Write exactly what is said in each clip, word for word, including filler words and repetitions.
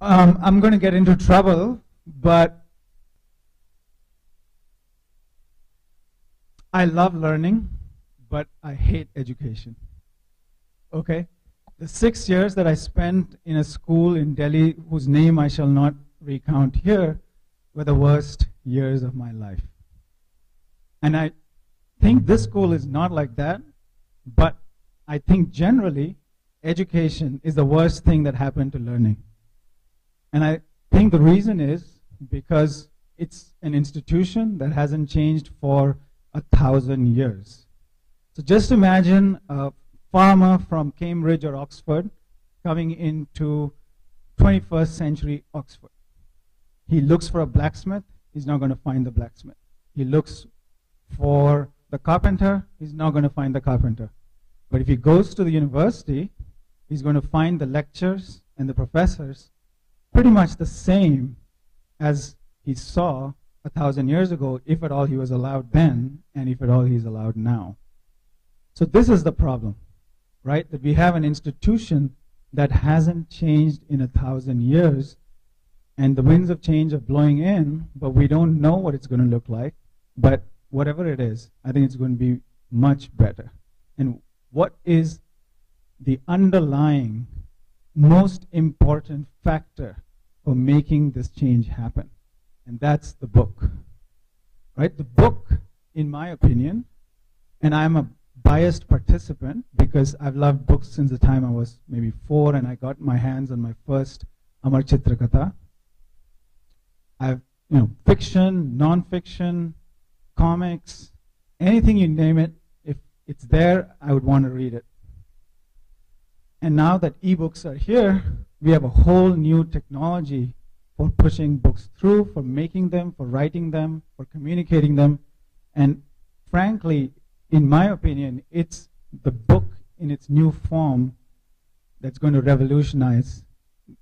Um, I'm going to get into trouble, but I love learning, but I hate education. Okay? The six years that I spent in a school in Delhi, whose name I shall not recount here, were the worst years of my life. And I think this school is not like that, but I think generally education is the worst thing that happened to learning. And I think the reason is because it's an institution that hasn't changed for a thousand years. So just imagine a farmer from Cambridge or Oxford coming into twenty-first century Oxford. He looks for a blacksmith, he's not going to find the blacksmith. He looks for the carpenter, he's not going to find the carpenter. But if he goes to the university, he's going to find the lectures and the professors pretty much the same as he saw a thousand years ago, if at all he was allowed then, and if at all he's allowed now. So this is the problem, right? That we have an institution that hasn't changed in a thousand years, and the winds of change are blowing in, but we don't know what it's going to look like. But whatever it is, I think it's going to be much better. And what is the underlying most important factor for making this change happen? And that's the book, right? The book, in my opinion, and I'm a biased participant because I've loved books since the time I was maybe four, and I got my hands on my first Amar Chitra Katha. I've, you know, fiction, non-fiction, comics, anything you name it, if it's there, I would want to read it. And now that ebooks are here, we have a whole new technology for pushing books through, for making them, for writing them, for communicating them. And frankly, in my opinion, it's the book in its new form that's going to revolutionize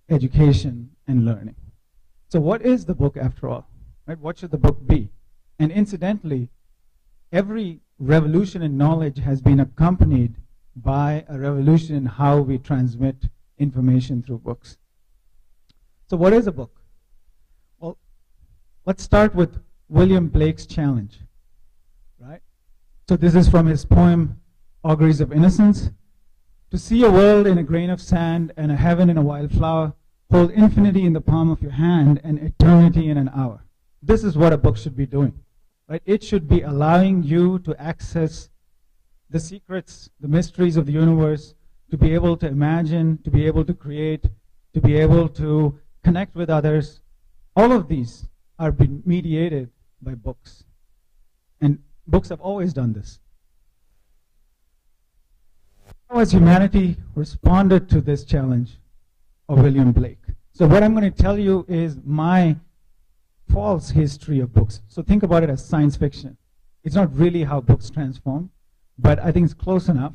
education and learning. So what is the book after all? Right? What should the book be? And incidentally, every revolution in knowledge has been accompanied by a revolution in how we transmit information through books. So what is a book? Well, let's start with William Blake's challenge, right? So this is from his poem, Auguries of Innocence. To see a world in a grain of sand and a heaven in a wildflower, hold infinity in the palm of your hand and eternity in an hour. This is what a book should be doing, right? It should be allowing you to access the secrets, the mysteries of the universe, to be able to imagine, to be able to create, to be able to connect with others. All of these are being mediated by books. And books have always done this. How has humanity responded to this challenge of William Blake? So what I'm going to tell you is my false history of books. So think about it as science fiction. It's not really how books transform, but I think it's close enough,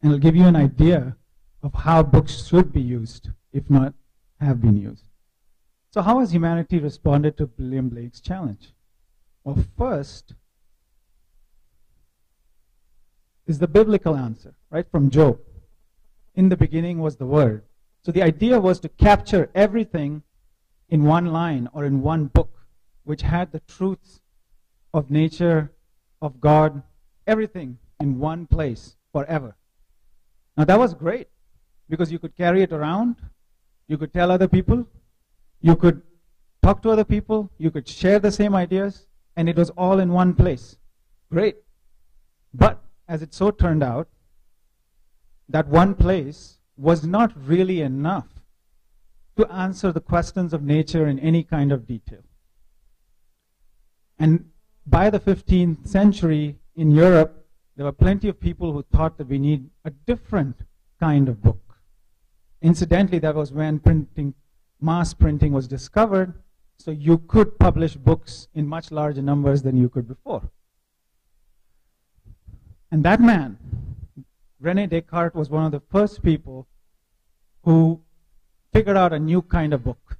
and it'll give you an idea of how books should be used, if not have been used. So how has humanity responded to William Blake's challenge? Well, first is the biblical answer, right, from Job. In the beginning was the Word. So the idea was to capture everything in one line or in one book, which had the truths of nature, of God, everything in one place forever. Now that was great because you could carry it around, you could tell other people, you could talk to other people, you could share the same ideas, and it was all in one place. Great. But as it so turned out, that one place was not really enough to answer the questions of nature in any kind of detail. And by the fifteenth century in Europe, there were plenty of people who thought that we need a different kind of book. Incidentally, that was when printing, mass printing was discovered, so you could publish books in much larger numbers than you could before. And that man, René Descartes, was one of the first people who figured out a new kind of book.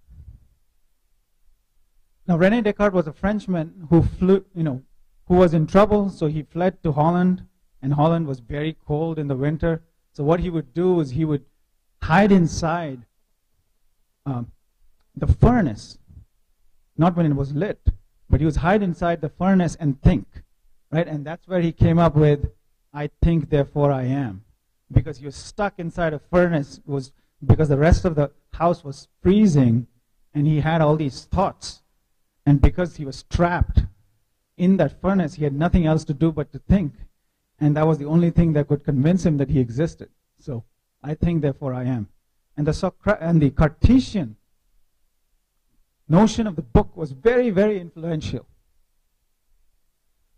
Now, René Descartes was a Frenchman who flew, you know, who was in trouble, so he fled to Holland, and Holland was very cold in the winter. So what he would do is he would hide inside um, the furnace, not when it was lit, but he was hide inside the furnace and think, right? And that's where he came up with, I think, therefore I am. Because you're stuck inside a furnace was because the rest of the house was freezing, and he had all these thoughts. And because he was trapped in that furnace, he had nothing else to do but to think. And that was the only thing that could convince him that he existed. So, I think, therefore I am. And the, Socra and the Cartesian notion of the book was very, very influential.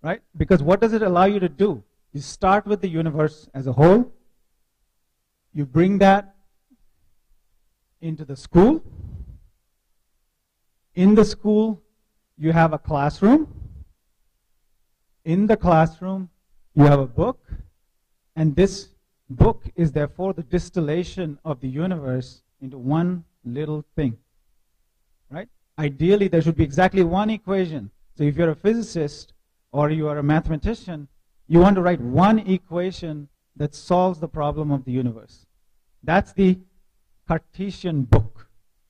Right? Because what does it allow you to do? You start with the universe as a whole. You bring that into the school. In the school, you have a classroom. In the classroom, you have a book. And this book is therefore the distillation of the universe into one little thing. Right? Ideally, there should be exactly one equation. So if you're a physicist or you are a mathematician, you want to write one equation that solves the problem of the universe. That's the Cartesian book,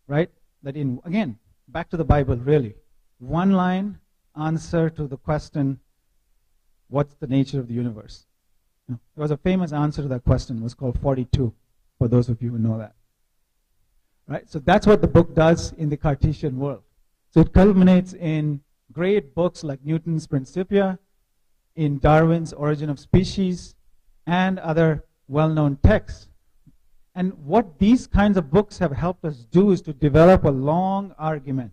right? That in, again, back to the Bible, really. One line answer to the question, what's the nature of the universe? Now, there was a famous answer to that question. It was called forty-two, for those of you who know that. Right? So that's what the book does in the Cartesian world. So it culminates in great books like Newton's Principia, in Darwin's Origin of Species, and other well-known texts. And what these kinds of books have helped us do is to develop a long argument,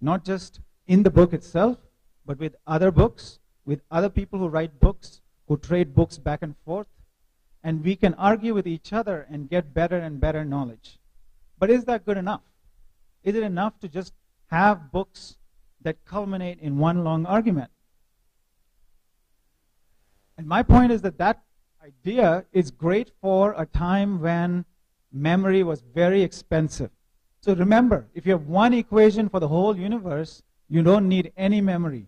not just in the book itself, but with other books, with other people who write books, who trade books back and forth. And we can argue with each other and get better and better knowledge. But is that good enough? Is it enough to just have books that culminate in one long argument? And my point is that that idea is great for a time when memory was very expensive. So remember, if you have one equation for the whole universe, you don't need any memory.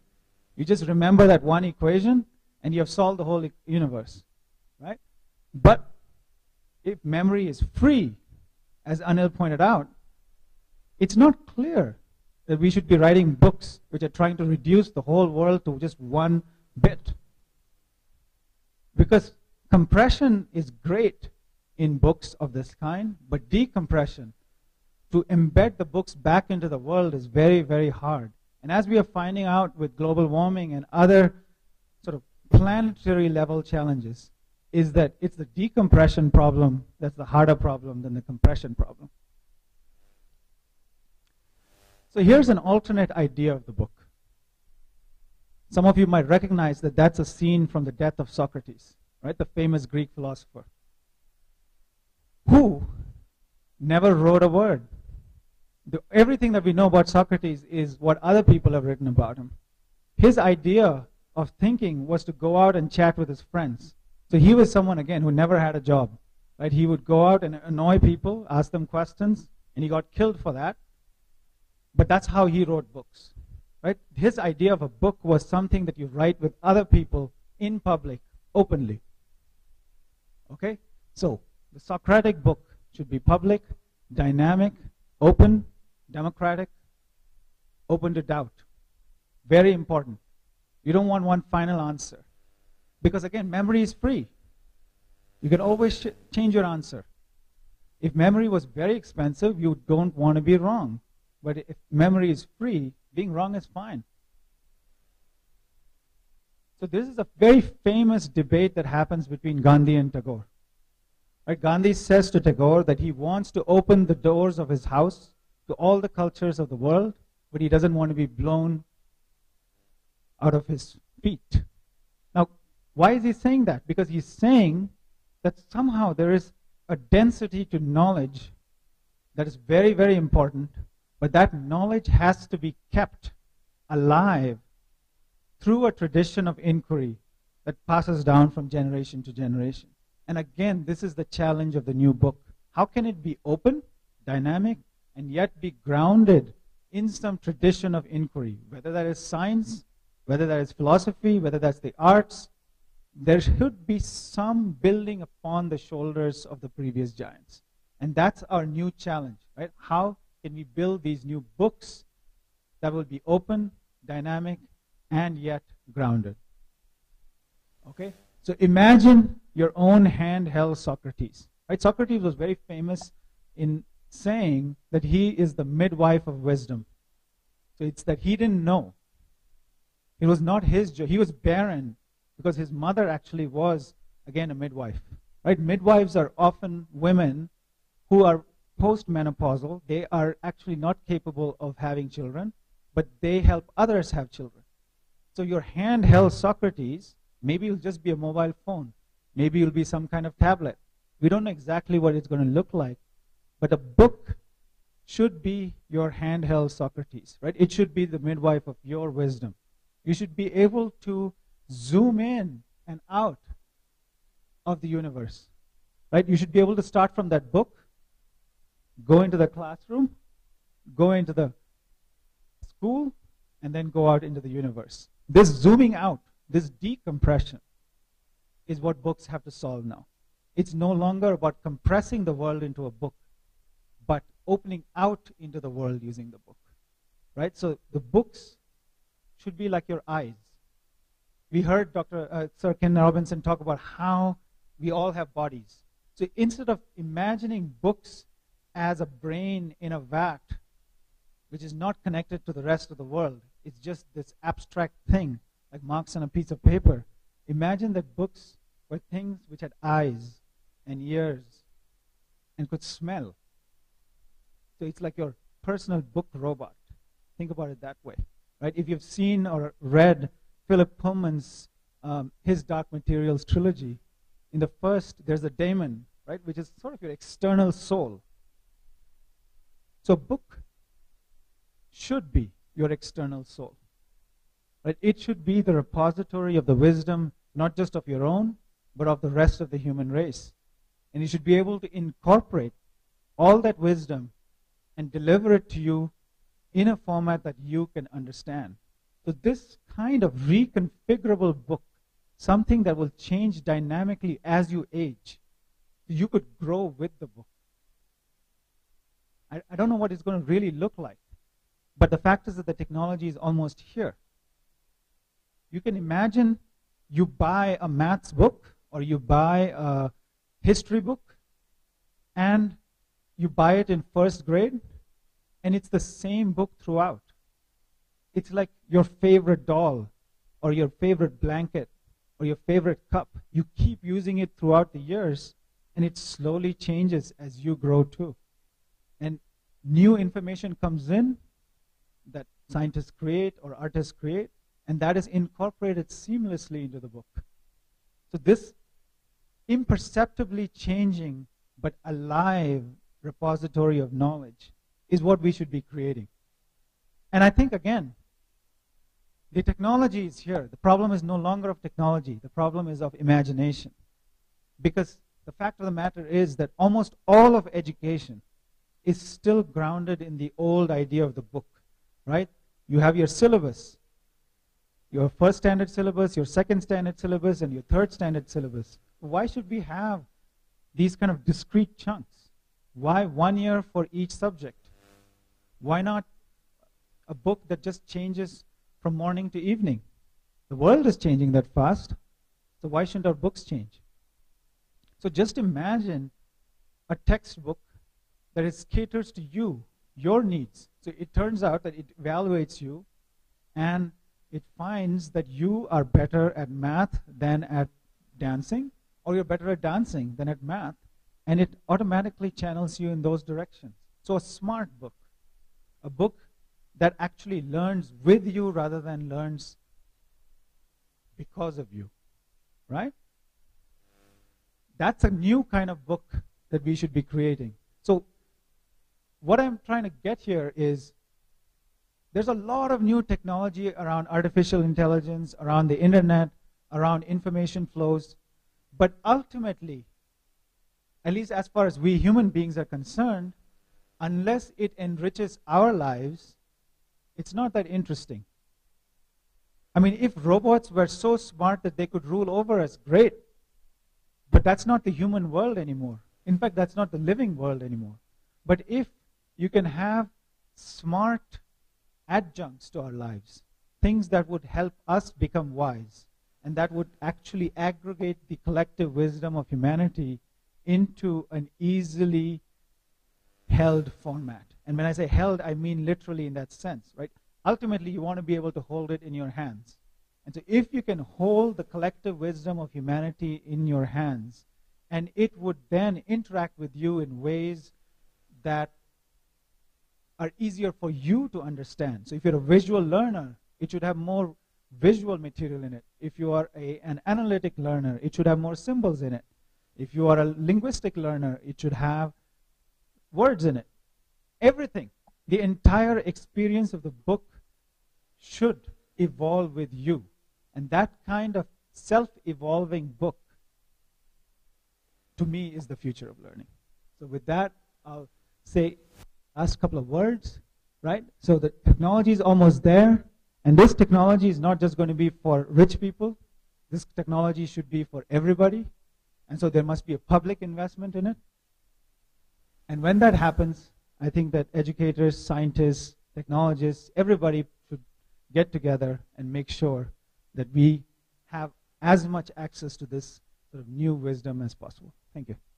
You just remember that one equation and you have solved the whole universe, right? But if memory is free, as Anil pointed out, it's not clear that we should be writing books which are trying to reduce the whole world to just one bit. Because compression is great in books of this kind, but decompression, to embed the books back into the world, is very, very hard. And as we are finding out with global warming and other sort of planetary level challenges, is that it's the decompression problem that's the harder problem than the compression problem. So here's an alternate idea of the book. Some of you might recognize that that's a scene from the death of Socrates, right, the famous Greek philosopher, who never wrote a word. The, everything that we know about Socrates is what other people have written about him. His idea of thinking was to go out and chat with his friends. So he was someone, again, who never had a job, right? He would go out and annoy people, ask them questions, and he got killed for that. But that's how he wrote books, right? His idea of a book was something that you write with other people in public, openly. Okay? So the Socratic book should be public, dynamic, open, democratic, open to doubt. Very important. You don't want one final answer. Because again, memory is free. You can always sh change your answer. If memory was very expensive, you don't want to be wrong. But if memory is free, being wrong is fine. So this is a very famous debate that happens between Gandhi and Tagore. Right? Gandhi says to Tagore that he wants to open the doors of his house to all the cultures of the world, but he doesn't want to be blown out of his feet. Now, why is he saying that? Because he's saying that somehow there is a density to knowledge that is very, very important, but that knowledge has to be kept alive through a tradition of inquiry that passes down from generation to generation. And again, this is the challenge of the new book. How can it be open, dynamic, and yet be grounded in some tradition of inquiry, whether that is science, whether that is philosophy, whether that's the arts? There should be some building upon the shoulders of the previous giants. And that's our new challenge, right? How Can we build these new books that will be open, dynamic, and yet grounded? Okay, so imagine your own handheld Socrates. Right? Socrates was very famous in saying that he is the midwife of wisdom. So it's that he didn't know. It was not his job. He was barren because his mother actually was, again, a midwife. Right? Midwives are often women who are postmenopausal. They are actually not capable of having children, but they help others have children. So your handheld Socrates, maybe it'll just be a mobile phone. Maybe it'll be some kind of tablet. We don't know exactly what it's going to look like, but a book should be your handheld Socrates, right? It should be the midwife of your wisdom. You should be able to zoom in and out of the universe, right? You should be able to start from that book, go into the classroom, go into the school, and then go out into the universe. This zooming out, this decompression is what books have to solve now. It's no longer about compressing the world into a book, but opening out into the world using the book, right? So the books should be like your eyes. We heard Doctor Uh, Sir Ken Robinson talk about how we all have bodies. So instead of imagining books as a brain in a vat, which is not connected to the rest of the world, it's just this abstract thing, like marks on a piece of paper, imagine that books were things which had eyes and ears and could smell. So it's like your personal book robot. Think about it that way, right? If you've seen or read Philip Pullman's um, His Dark Materials trilogy, in the first, there's a daemon, right, which is sort of your external soul. So a book should be your external soul, right? It should be the repository of the wisdom, not just of your own, but of the rest of the human race. And you should be able to incorporate all that wisdom and deliver it to you in a format that you can understand. So this kind of reconfigurable book, something that will change dynamically as you age, you could grow with the book. I, I don't know what it's going to really look like, but the fact is that the technology is almost here. You can imagine you buy a maths book or you buy a history book and you buy it in first grade and it's the same book throughout. It's like your favorite doll or your favorite blanket or your favorite cup. You keep using it throughout the years and it slowly changes as you grow too. And new information comes in that scientists create or artists create, and that is incorporated seamlessly into the book. So this imperceptibly changing but alive repository of knowledge is what we should be creating. And I think, again, the technology is here. The problem is no longer of technology. The problem is of imagination. Because the fact of the matter is that almost all of education is still grounded in the old idea of the book, right? You have your syllabus. Your first standard syllabus, your second standard syllabus, and your third standard syllabus. Why should we have these kind of discrete chunks? Why one year for each subject? Why not a book that just changes from morning to evening? The world is changing that fast, so why shouldn't our books change? So just imagine a textbook that is caters to you, your needs. So it turns out that it evaluates you and it finds that you are better at math than at dancing, or you're better at dancing than at math, and it automatically channels you in those directions. So a smart book, a book that actually learns with you rather than learns because of you, right? That's a new kind of book that we should be creating. So what I'm trying to get here is there's a lot of new technology around artificial intelligence, around the internet, around information flows. But ultimately, at least as far as we human beings are concerned, unless it enriches our lives, it's not that interesting. I mean, if robots were so smart that they could rule over us, great. But that's not the human world anymore. In fact, that's not the living world anymore. But if you can have smart adjuncts to our lives, things that would help us become wise, and that would actually aggregate the collective wisdom of humanity into an easily held format. And when I say held, I mean literally in that sense, right? Ultimately, you want to be able to hold it in your hands. And so if you can hold the collective wisdom of humanity in your hands, and it would then interact with you in ways that are easier for you to understand. So if you're a visual learner, it should have more visual material in it. If you are a, an analytic learner, it should have more symbols in it. If you are a linguistic learner, it should have words in it. Everything, the entire experience of the book should evolve with you. And that kind of self-evolving book, to me, is the future of learning. So with that, I'll say last couple of words, right? So the technology is almost there. And this technology is not just going to be for rich people. This technology should be for everybody. And so there must be a public investment in it. And when that happens, I think that educators, scientists, technologists, everybody should get together and make sure that we have as much access to this sort of new wisdom as possible. Thank you.